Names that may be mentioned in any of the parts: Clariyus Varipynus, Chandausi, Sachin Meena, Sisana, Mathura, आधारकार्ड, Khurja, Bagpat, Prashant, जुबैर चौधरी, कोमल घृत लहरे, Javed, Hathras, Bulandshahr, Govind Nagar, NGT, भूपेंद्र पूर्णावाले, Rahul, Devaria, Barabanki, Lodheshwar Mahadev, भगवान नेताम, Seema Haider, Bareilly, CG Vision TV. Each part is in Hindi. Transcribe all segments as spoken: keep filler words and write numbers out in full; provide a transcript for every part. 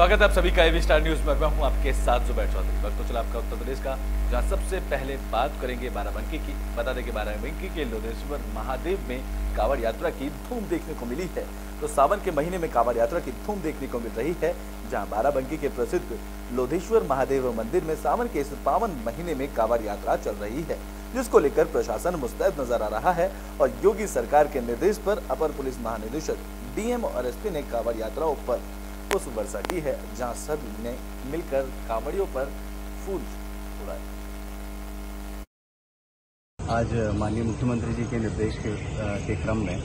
स्वागत है आप सभी का एबी स्टार न्यूज में। मैं हूं आपके साथ जुबैर चौधरी। वक्त तो चला आपका उत्तर प्रदेश का, जहां सबसे पहले बात करेंगे बाराबंकी की। बता दें कि बाराबंकी के लोधेश्वर महादेव में कांवड़ यात्रा की धूम देखने को मिली है। तो सावन के महीने में कांवड़ यात्रा की धूम देखने को मिल रही है, जहाँ बाराबंकी के प्रसिद्ध लोधेश्वर महादेव मंदिर में सावन के इस पावन महीने में कांवड़ यात्रा चल रही है, जिसको लेकर प्रशासन मुस्तैद नजर आ रहा है। और योगी सरकार के निर्देश पर अपर पुलिस महानिदेशक डीएम और एसपी ने कांवड़ यात्राओं पर उस वर्षा की है, जहां सभी ने मिलकर कांवड़ियों पर फूल उड़ाए। आज माननीय मुख्यमंत्री जी के निर्देश के, के क्रम में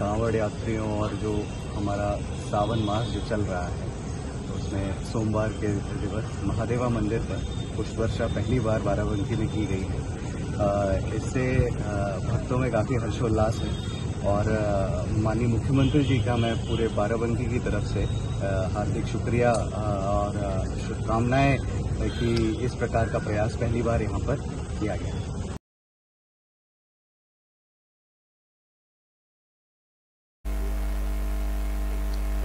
कांवड़ यात्रियों और जो हमारा सावन माह जो चल रहा है, तो उसमें सोमवार के दिवस महादेवा मंदिर पर पुष्प वर्षा पहली बार बाराबंकी में की गई है। इससे भक्तों में काफ़ी हर्षोल्लास है और माननीय मुख्यमंत्री जी का मैं पूरे बाराबंकी की तरफ से हार्दिक शुक्रिया और शुभकामनाएं कि इस प्रकार का प्रयास पहली बार यहां पर किया गया।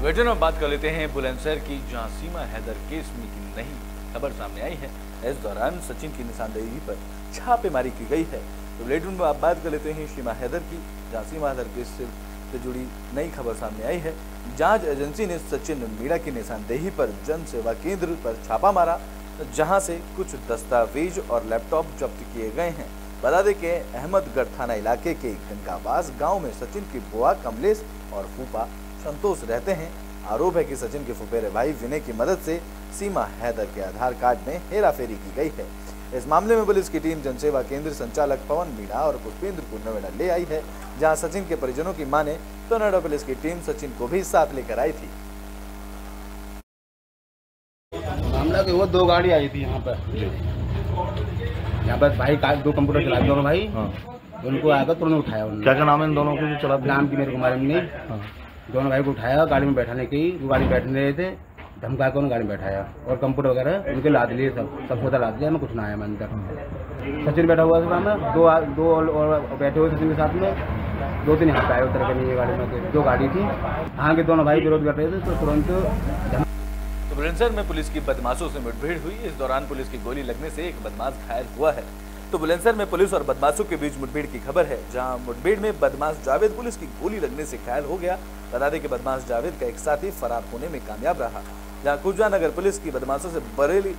वेटन में बात कर लेते हैं बुलंदशहर की, जहां सीमा हैदर केस में की नहीं खबर सामने आई है। इस दौरान सचिन की निशानदेही पर छापेमारी की गई है। तो रेड रूम में आप बात कर लेते हैं सीमा हैदर की, जहाँ सीमा हैदर केस से जुड़ी नई खबर सामने आई है। जांच एजेंसी ने सचिन मीणा की निशानदेही पर जन सेवा केंद्र पर छापा मारा, जहाँ से कुछ दस्तावेज और लैपटॉप जब्त किए गए हैं। बता दें कि अहमदगढ़ थाना इलाके के गंगावास गांव में सचिन की बुआ कमलेश और फूफा संतोष रहते हैं। आरोप है कि सचिन के फुफेरे भाई विनय की मदद से सीमा हैदर के आधार कार्ड में हेराफेरी की गई है। इस मामले में पुलिस की टीम जनसेवा केंद्र संचालक पवन मीणा और भूपेंद्र पूर्णावाले ले आई है, जहां सचिन के परिजनों की माने तो नोएडा पुलिस की टीम सचिन को भी साथ लेकर आई थी। मामला के वो दो गाड़ी आई थी यहाँ पर, यहाँ पर भाई का दो कंप्यूटर चला दोनों भाई, हाँ। उनको आकर तुरंत उठाया। क्या क्या नाम है इन दोनों को चला? नाम की मेरे को मालूम नहीं। दोनों भाई को उठाया, गाड़ी में बैठाने की, गाड़ी बैठने रहे थे, धमका कर गाड़ी में बैठाया और कंप्यूटर वगैरह उनके लाद लिए, सब सब सौदा लाद लिया। मैं कुछ ना आया मैं अंदर, सचिन बैठा हुआ था में दो दो और बैठे हुए सचिन के साथ में दो तीन हाथ आए उतर के लिए गाड़ी में। दो गाड़ी थी, हाँ के दोनों भाई विरोध कर रहे थे तो तुरंत। तो बुलंदशहर में पुलिस की बदमाशों से मुठभेड़ हुई। इस दौरान पुलिस की गोली लगने से एक बदमाश घायल हुआ है। तो बुलंदशहर में पुलिस और बदमाशों के बीच मुठभेड़ की खबर है, जहां मुठभेड़ में बदमाश जावेद पुलिस की गोली लगने से घायल हो गया। बता दें कि बदमाश जावेद का एक साथी फरार होने में कामयाब रहा, जहां खुर्जा नगर पुलिस की बदमाशों से बरेली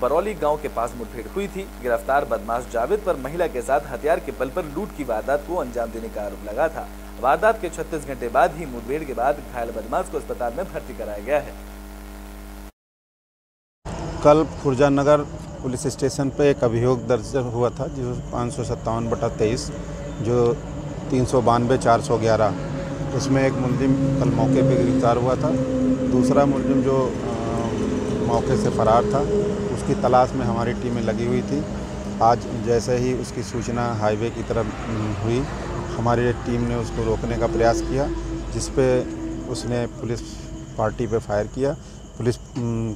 बरौली गांव के पास मुठभेड़ हुई थी। गिरफ्तार बदमाश जावेद पर महिला के साथ हथियार के बल पर लूट की वारदात को अंजाम देने का आरोप लगा था। वारदात के छत्तीस घंटे बाद ही मुठभेड़ के बाद घायल बदमाश को अस्पताल में भर्ती कराया गया है। कल खुर्जा नगर पुलिस स्टेशन पर एक अभियोग दर्ज हुआ था, जो पाँच सौ सत्तावन बटा तेईस जो तीन सौ बानवे चार सौ ग्यारह, उसमें एक मुलजिम कल मौके पर गिरफ्तार हुआ था। दूसरा मुलजिम जो मौके से फरार था, उसकी तलाश में हमारी टीमें लगी हुई थी। आज जैसे ही उसकी सूचना हाईवे की तरफ हुई, हमारी टीम ने उसको रोकने का प्रयास किया, जिस पे उसने पुलिस पार्टी पर फायर किया। पुलिस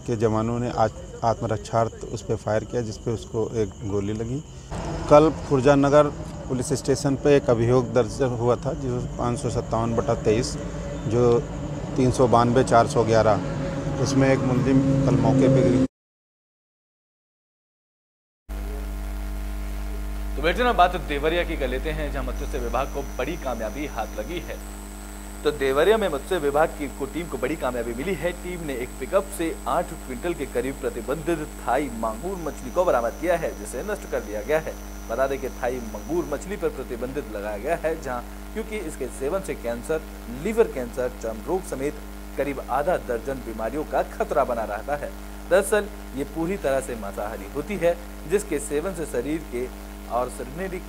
के जवानों ने आज आत्मरक्षार्थ उस पर फायर किया, जिस पे उसको एक गोली लगी। कल खुर्जा नगर पुलिस स्टेशन पे एक अभियोग दर्ज हुआ था, जो पाँच सौ सत्तावन बटा तेईस जो तीन सौ बानवे चार सौ ग्यारह, उसमें एक मुलजिम कल मौके पर। तो बेटे ना बात देवरिया की कर लेते हैं, जहाँ मत्स्य विभाग को बड़ी कामयाबी हाथ लगी है। तो देवरिया में मत्स्य विभाग की को टीम को बड़ी कामयाबी मिली है। टीम ने एक पिकअप से आठ क्विंटल के करीब प्रतिबंधित थाई मांगूर मछली को बरामद किया है, जिसे नष्ट कर दिया गया है। बता दें कि थाई मांगूर मछली पर प्रतिबंधित लगाया गया है, जहां क्योंकि इसके सेवन से कैंसर, लीवर कैंसर, चर्म रोग समेत करीब आधा दर्जन बीमारियों का खतरा बना रहता है। दरअसल ये पूरी तरह से मांसाहारी होती है, जिसके सेवन से शरीर के और शरीरिक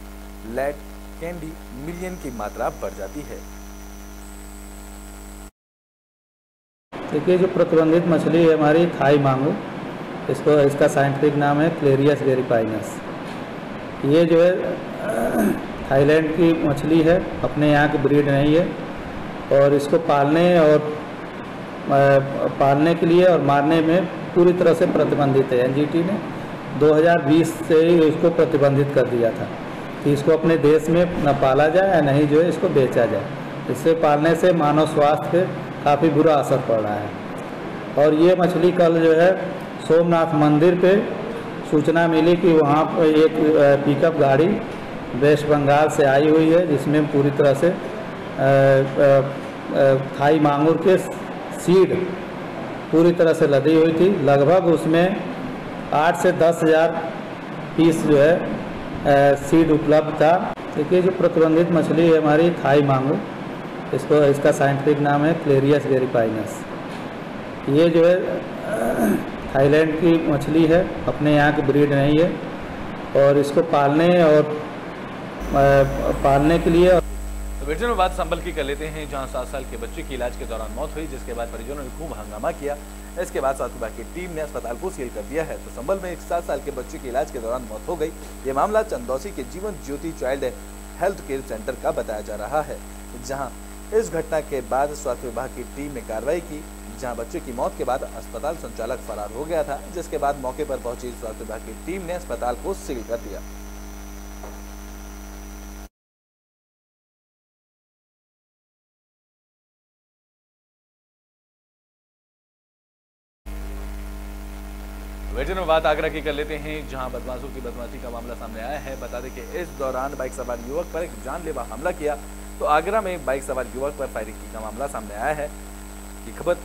लैट कैंडी मिलियन की मात्रा बढ़ जाती है। देखिए, जो प्रतिबंधित मछली है हमारी थाई मांगूर, इसको इसका साइंटिफिक नाम है क्लेरियस वेरिपाइनस। ये जो है थाईलैंड की मछली है, अपने यहाँ की ब्रीड नहीं है। और इसको पालने और पालने के लिए और मारने में पूरी तरह से प्रतिबंधित है। एनजीटी ने दो हज़ार बीस से ही इसको प्रतिबंधित कर दिया था कि इसको अपने देश में न पाला जाए या नहीं जो है इसको बेचा जाए। इससे पालने से मानव स्वास्थ्य पे काफ़ी बुरा असर पड़ रहा है। और ये मछली कल जो है सोमनाथ मंदिर पे सूचना मिली कि वहाँ पर एक पिकअप गाड़ी वेस्ट बंगाल से आई हुई है जिसमें पूरी तरह से थाई मांगूर के सीड पूरी तरह से लदी हुई थी। लगभग उसमें आठ से दस हज़ार पीस जो है सीड उपलब्ध था। देखिए जो प्रतिबंधित मछली है हमारी थाई मांगूर, इसको इसका साइंटिफिक नाम है क्लेरियस वेरिपाइनस। ये जो है थाईलैंड की मछली है, अपने यहाँ की ब्रीड नहीं है और इसको पालने और पालने के लिए। तो परिजनों बात संभल की कर लेते हैं जहाँ सात साल के बच्चे की इलाज के दौरान मौत हुई, जिसके बाद परिजनों ने खूब हंगामा किया। इसके बाद साथी की टीम ने अस्पताल को सील कर दिया है। तो संभल में एक सात साल के बच्चे की इलाज के दौरान मौत हो गई। ये मामला चंदौसी के Jeevan Jyoti child health care centre का बताया जा रहा है, जहाँ इस घटना के बाद स्वास्थ्य विभाग की टीम ने कार्रवाई की, जहां बच्चे की मौत के बाद अस्पताल संचालक फरार हो गया था, जिसके बाद मौके पर पहुंची स्वास्थ्य विभाग की टीम ने अस्पताल को सील कर दिया। वेजन में बात आगरा की कर लेते हैं जहां बदमाशों की बदमाशी का मामला सामने आया है। बता दें कि इस दौरान बाइक सवार युवक पर एक जानलेवा हमला किया। तो आगरा में बाइक सवार युवक पर फायरिंग का मामला सामने आया है। की खबर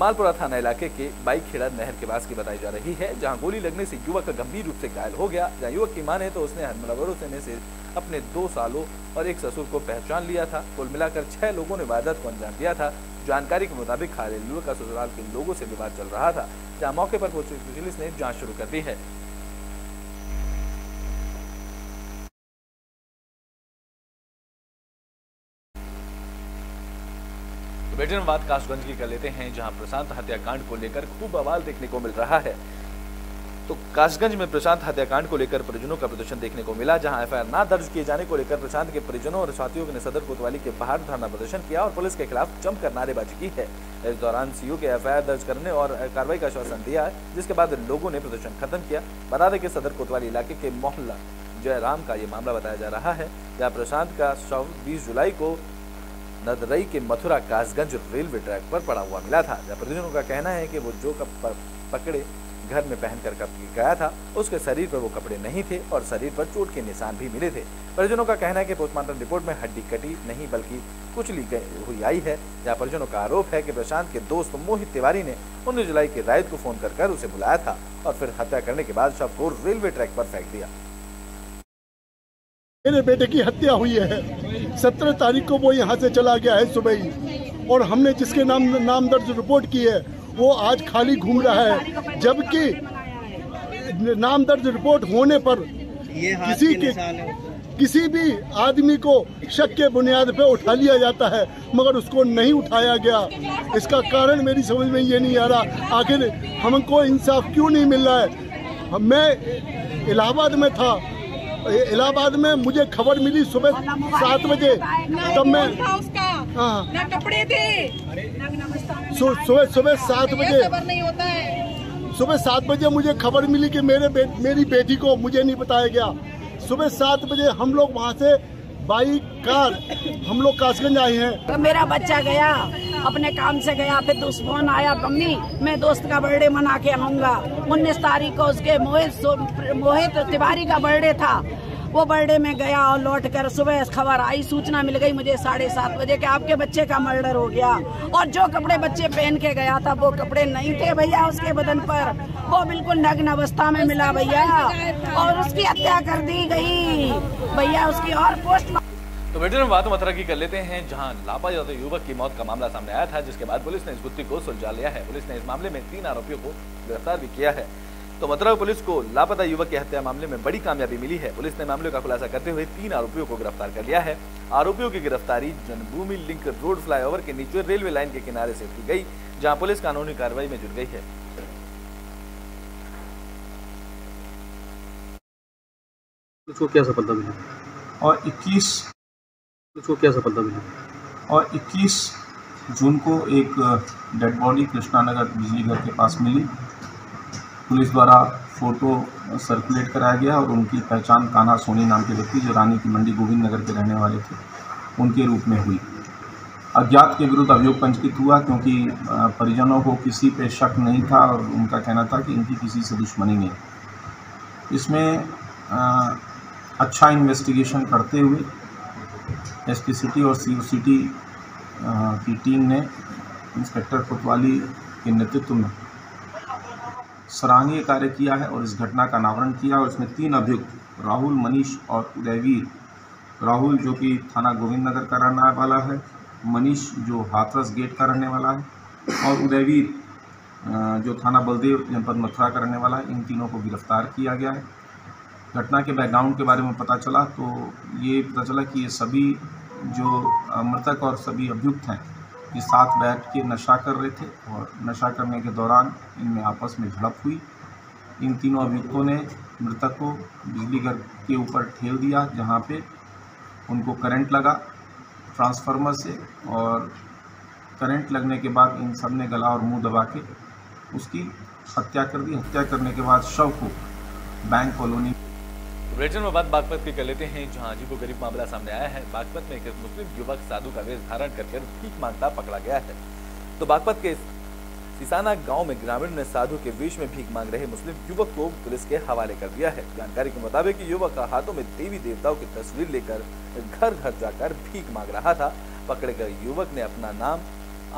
मालपुरा थाना इलाके के बाइक खेड़ा नहर के पास की बताई जा रही है, जहां गोली लगने से युवक गंभीर रूप से घायल हो गया। जहां युवक की माने तो उसने हमलावरों में से अपने दो सालों और एक ससुर को पहचान लिया था। कुल मिलाकर छह लोगों ने वारदात को अंजाम दिया था। जानकारी के मुताबिक घायल युवक का ससुराल के लोगों से विवाद चल रहा था, जहाँ मौके पर पुलिस ने जाँच शुरू कर दी है। बेटे में बात कासगंज की कर लेते हैं जहां प्रशांत हत्याकांड को लेकर खूब बवाल देखने को मिल रहा है। तो कासगंज में प्रशांत हत्याकांड को लेकर परिजनों का प्रदर्शन देखने को मिला, जहां एफ आई आर ना दर्ज किए जाने को लेकर प्रशांत के परिजनों और साथियों ने सदर कोतवाली के बाहर धरना प्रदर्शन किया और पुलिस के खिलाफ जमकर नारेबाजी की है। इस दौरान सी ओ के एफ आई आर दर्ज करने और कार्रवाई का आश्वासन दिया, जिसके बाद लोगों ने प्रदर्शन खत्म किया। बता दें कि सदर कोतवाली इलाके के मोहल्ला जयराम का ये मामला बताया जा रहा है, जहाँ प्रशांत का शव बीस जुलाई को नदरई के मथुरा कासगंज रेलवे ट्रैक पर पड़ा हुआ मिला था। जब परिजनों का कहना है कि वो जो कप पकड़े घर में पहनकर गया था, उसके शरीर पर वो कपड़े नहीं थे और शरीर पर चोट के निशान भी मिले थे। परिजनों का कहना है कि पोस्टमार्टम रिपोर्ट में हड्डी कटी नहीं बल्कि कुचली गई हुई आई है। जहाँ परिजनों का आरोप है कि प्रशांत के दोस्त मोहित तिवारी ने उन्नीस जुलाई की रात को फोन कर, कर उसे बुलाया था और फिर हत्या करने के बाद शव को रेलवे ट्रैक पर फेंक दिया। मेरे बेटे की हत्या हुई है, सत्रह तारीख को वो यहाँ से चला गया है सुबह ही, और हमने जिसके नाम नाम दर्ज रिपोर्ट की है वो आज खाली घूम रहा है, जबकि नाम दर्ज रिपोर्ट होने पर किसी के किसी भी आदमी को शक के बुनियाद पे उठा लिया जाता है, मगर उसको नहीं उठाया गया। इसका कारण मेरी समझ में ये नहीं आ रहा, आखिर हमको इंसाफ क्यों नहीं मिल रहा है। मैं इलाहाबाद में था, इलाहाबाद में मुझे खबर मिली सुबह सात बजे, तब मैं हाँ कपड़े थे सुबह सुबह सात बजे सुबह सात बजे मुझे खबर मिली कि मेरे बे, मेरी बेटी को मुझे नहीं बताया गया। सुबह सात बजे हम लोग वहाँ से बाइक कार हम लोग कासगंज आए हैं। तो मेरा बच्चा गया अपने काम से गया, फिर दोस्त फोन आया, मम्मी मैं दोस्त का बर्थडे मना के आऊँगा। उन्नीस तारीख को उसके मोहित मोहित तिवारी का बर्थडे था, वो बर्थडे में गया और लौट कर सुबह खबर आई, सूचना मिल गई मुझे साढ़े सात बजे के आपके बच्चे का मर्डर हो गया। और जो कपड़े बच्चे पहन के गया था वो कपड़े नहीं थे भैया, उसके बदन पर वो बिल्कुल नग्न अवस्था में मिला भैया, और उसकी हत्या कर दी गई भैया उसकी। और पोस्ट तो बेटे में बात मथुरा की कर लेते हैं जहां लापता युवक की मौत का मामला सामने आया था, जिसके बाद पुलिस ने इस गुत्थी को सुलझा लिया है। पुलिस ने इस मामले में तीन आरोपियों को गिरफ्तार भी किया है। तो मथुरा पुलिस को लापता युवक की हत्या मामले में बड़ी कामयाबी मिली है। पुलिस ने मामले का खुलासा करते हुए तीन आरोपियों को गिरफ्तार कर लिया है। आरोपियों की गिरफ्तारी जन्मभूमि लिंक रोड फ्लाईओवर के नीचे रेलवे लाइन के किनारे से की गई, जहाँ पुलिस कानूनी कार्रवाई में जुट गई है। उसको क्या सफलता मिली और इक्कीस उसको क्या सफलता मिली और इक्कीस जून को एक डेड बॉडी कृष्णा नगर बिजली घर के पास मिली। पुलिस द्वारा फोटो सर्कुलेट कराया गया और उनकी पहचान कान्हा सोनी नाम के व्यक्ति जो रानी की मंडी गोविंद नगर के रहने वाले थे उनके रूप में हुई। अज्ञात के विरुद्ध अभियोग पंजीकृत हुआ क्योंकि परिजनों को किसी पे शक नहीं था और उनका कहना था कि इनकी किसी से दुश्मनी नहीं। इसमें अच्छा इन्वेस्टिगेशन करते हुए एसपी सिटी और सीओसीटी की टीम ने इंस्पेक्टर कोतवाली के नेतृत्व में सराहनीय कार्य किया है और इस घटना का अनावरण किया और इसमें तीन अभियुक्त राहुल, मनीष और उदयवीर, राहुल जो कि थाना गोविंद नगर का रहने वाला है, मनीष जो हाथरस गेट का रहने वाला है और उदयवीर जो थाना बलदेव जनपद मथुरा का रहने वाला है, इन तीनों को गिरफ्तार किया गया है। घटना के बैकग्राउंड के बारे में पता चला तो ये पता चला कि ये सभी जो मृतक और सभी अभियुक्त हैं ये साथ बैठ के नशा कर रहे थे और नशा करने के दौरान इनमें आपस में झड़प हुई। इन तीनों अभियुक्तों ने मृतक को बिजली घर के ऊपर ठेल दिया जहाँ पे उनको करंट लगा ट्रांसफार्मर से और करंट लगने के बाद इन सब ने गला और मुंह दबा के उसकी हत्या कर दी। हत्या करने के बाद शव को बैंक कॉलोनी रीजन में बात बागपत की कर लेते हैं जहां अजीब व गरीब मामला सामने आया है। बागपत में एक मुस्लिम युवक साधु का वेश धारण करके भीख मांगता पकड़ा गया है। तो बागपत के सिसाना गांव में ग्रामीण ने साधु के वेश में भीख मांग रहे मुस्लिम युवक को पुलिस के हवाले कर दिया है। जानकारी के मुताबिक युवक का हाथों में देवी देवताओं की तस्वीर लेकर घर घर जाकर भीख मांग रहा था। पकड़े गए युवक ने अपना नाम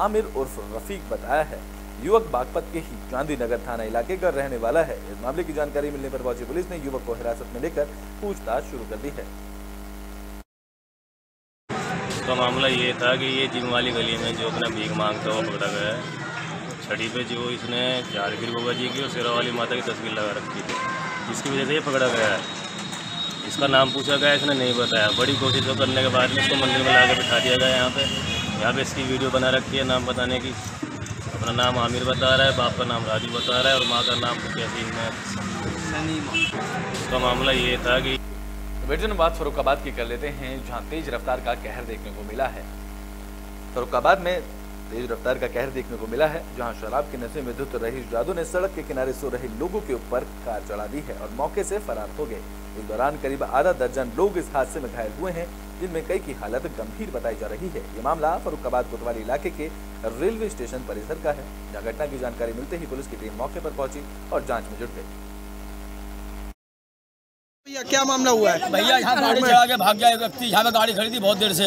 आमिर उर्फ रफीक बताया है। युवक बागपत के ही गांधीनगर थाना इलाके का रहने वाला है। इस मामले की जानकारी मिलने पर पहुंची पुलिस ने युवक को हिरासत में लेकर पूछताछ शुरू कर दी है। उसका मामला ये था कि ये जिम वाली गली में जो अपना भीख मांगता हुआ पकड़ा गया है। छड़ी पे जो इसने झारगिर बाबा जी की और शेरा वाली माता की तस्वीर लगा रखी थी जिसकी वजह से ये पकड़ा गया है। इसका नाम पूछा गया, इसने नहीं बताया। बड़ी कोशिशों करने के बाद में इसको मंदिर में लाकर बिठा दिया गया। यहाँ पे यहाँ पे इसकी वीडियो बना रखी है नाम बताने की। अपना नाम आमिर बता रहा है, बाप का नाम राजू बता रहा है और माँ का नाम सनीमा। मामला ये था कि वेटन बात फरुखाबाद की कर लेते हैं जहाँ तेज रफ्तार का कहर देखने को मिला है। फरुखाबाद में तेज रफ्तार का कहर देखने को मिला है जहाँ शराब के नशे में धुत रही जादू ने सड़क के किनारे सो रहे लोगों के ऊपर कार चढ़ा दी है और मौके से फरार हो गए। इस दौरान करीब आधा दर्जन लोग इस हादसे में घायल हुए हैं जिनमें कई की हालत गंभीर बताई जा रही है। ये मामला फरुखाबाद कोतवाली इलाके के रेलवे स्टेशन परिसर का है जहाँ घटना की जानकारी मिलते ही पुलिस की टीम मौके पर पहुंची और जाँच में जुट गई। क्या मामला हुआ है भैया? यहाँ गाड़ी चढ़ा के भाग गया एक व्यक्ति। यहाँ पे गाड़ी खड़ी थी बहुत देर से,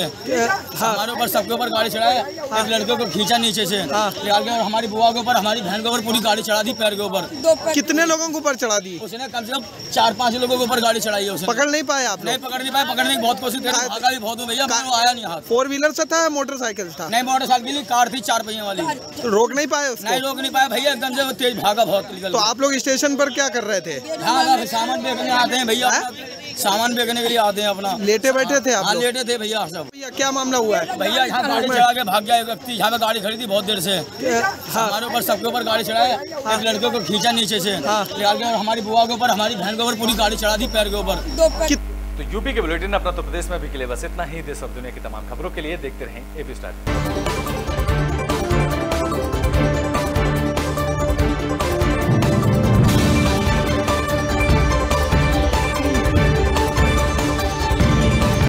हमारे ऊपर सबके ऊपर गाड़ी चढ़ाया। एक लड़के को खींचा नीचे से, हमारी बुआ के ऊपर, हमारी बहन के ऊपर पूरी गाड़ी चढ़ा दी पैर के ऊपर। कितने लोगों के ऊपर चढ़ा दी उसने? कम से कम चार पाँच लोगों के ऊपर गाड़ी चढ़ाई है उसने। पकड़ नहीं पाया आप? नहीं पकड़ नहीं पाया। पकड़ने की बहुत कोशिश कर बहुत हूँ भैया, आया नहीं। हाथ फोर व्हीलर से था, मोटरसाइकिल था नहीं, मोटरसाइकिल कार थी चार पहिया वाली। रोक नहीं पाए? नहीं रोक नहीं पाया भैया, एकदम से तेज भागा बहुत। तो आप लोग स्टेशन पर क्या कर रहे थे? सामान देखने आते हैं भैया, सामान बेचने के लिए आते हैं। अपना लेटे बैठे थे आप? हाँ लेटे थे भैया। सब क्या मामला हुआ है भैया? यहाँ गाड़ी चढ़ा के भाग गया एक व्यक्ति। यहाँ पे गाड़ी खड़ी थी बहुत देर से, हमारे ऊपर सबके ऊपर गाड़ी चढ़ाया। एक लड़के को खींचा नीचे से, हमारी बुआ के ऊपर, हमारी बहन के ऊपर पूरी गाड़ी चढ़ा दी पैर के ऊपर। तो यूपी के बुलेटिन अपना तो प्रदेश में भी के लिए बस इतना ही। देश और दुनिया की तमाम खबरों के लिए देखते रहें एबी स्टार।